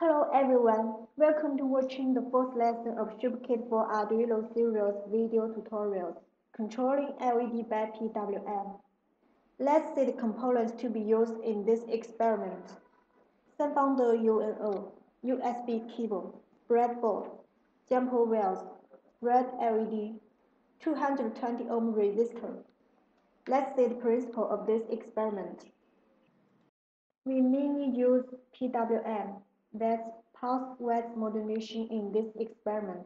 Hello everyone, welcome to watching the first lesson of SuperKit for Arduino series video tutorials, controlling LED by PWM. Let's see the components to be used in this experiment. SunFounder UNO, USB cable, breadboard, jumper wheels, red LED, 220 ohm resistor. Let's see the principle of this experiment. We mainly use PWM, that's Pulse Width Modulation, in this experiment.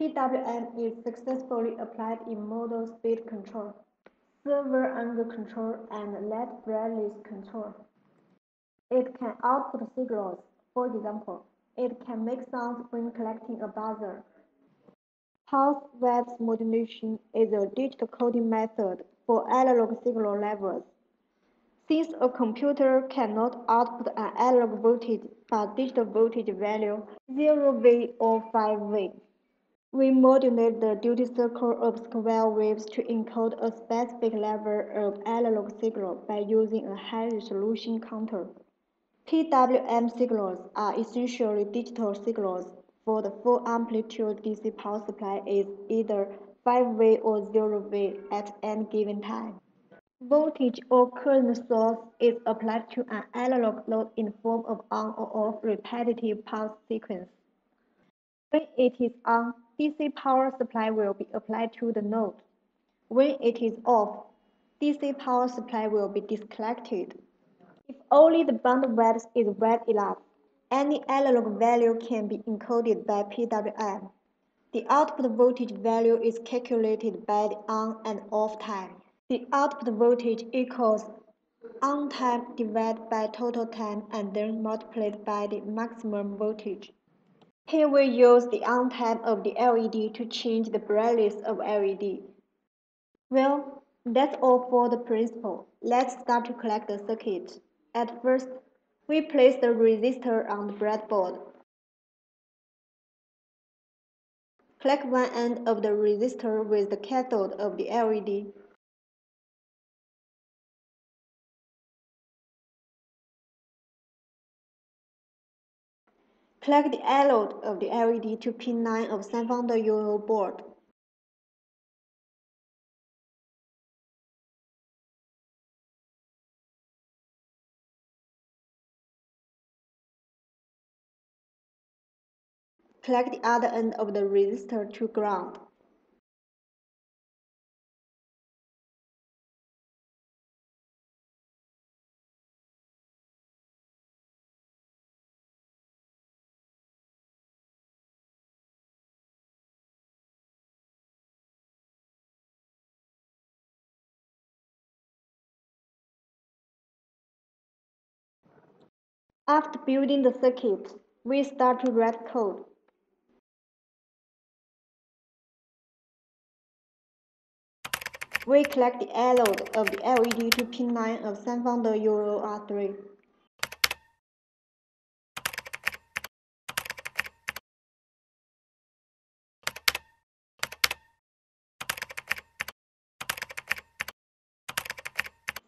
PWM is successfully applied in motor speed control, servo angle control, and LED brightness control. It can output signals. For example, it can make sounds when collecting a buzzer. Pulse width modulation is a digital coding method for analog signal levels. Since a computer cannot output an analog voltage but digital voltage value 0V or 5V, we modulate the duty circle of square waves to encode a specific level of analog signal by using a high resolution counter. PWM signals are essentially digital signals, for the full amplitude DC power supply is either 5V or 0V at any given time. Voltage or current source is applied to an analog load in the form of on or off repetitive pulse sequence. When it is on, DC power supply will be applied to the node. When it is off, DC power supply will be disconnected. If only the bandwidth is wide enough, any analog value can be encoded by PWM. The output voltage value is calculated by the on and off time. The output voltage equals on time divided by total time and then multiplied by the maximum voltage. Here we use the on time of the LED to change the brightness of LED. Well, that's all for the principle. Let's start to collect the circuit. At first, we place the resistor on the breadboard. Connect one end of the resistor with the cathode of the LED. Connect the anode of the LED to pin 9 of SunFounder UNO board. Connect the other end of the resistor to ground. After building the circuit, we start to write code. We connect the anode of the LED to pin 9 of SunFounder UNO R3.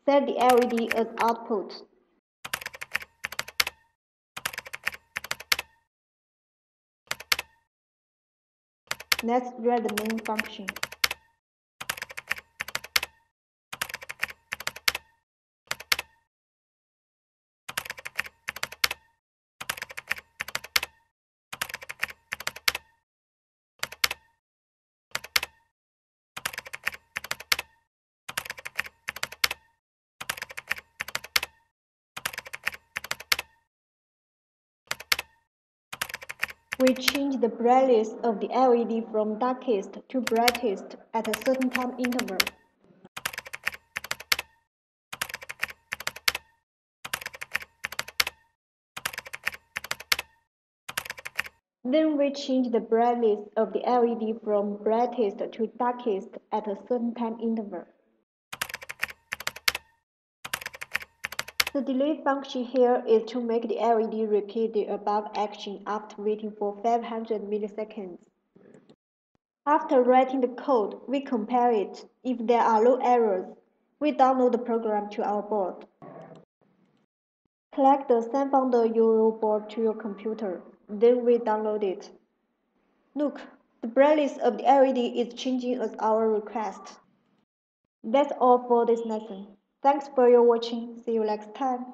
Set the LED as output. Let's write the main function. We change the brightness of the LED from darkest to brightest at a certain time interval. Then we change the brightness of the LED from brightest to darkest at a certain time interval. The delay function here is to make the LED repeat the above action after waiting for 500 milliseconds. After writing the code, we compare it. If there are no errors, we download the program to our board. Connect the SunFounder UNO board to your computer, then we download it. Look, the brightness of the LED is changing at our request. That's all for this lesson. Thanks for your watching. See you next time.